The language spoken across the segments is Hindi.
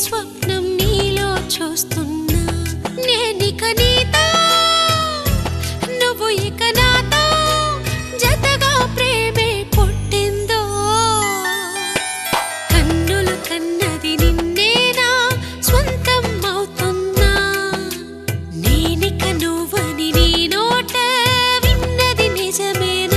स्वप्नम नीलो चूस्तुन्ना नेनिक नीतो नुव्वु इक नातो जतगा प्रेमे पुट्टिंदो कन्नुलु कन्नदि निन्नेना स्वंतम अवुतुन्ना नेनिक नुव्वनि नी नोट विन्नदि निजमेना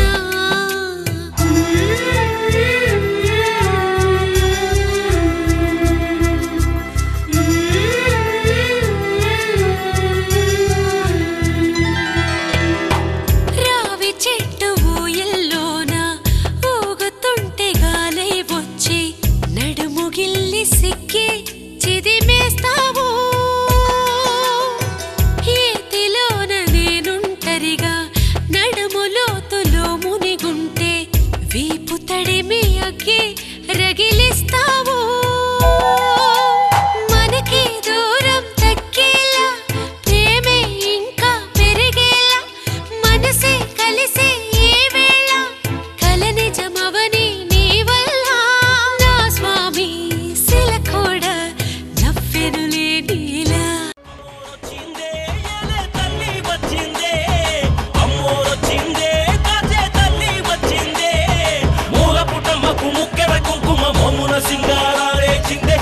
సింగారాలే చిందే।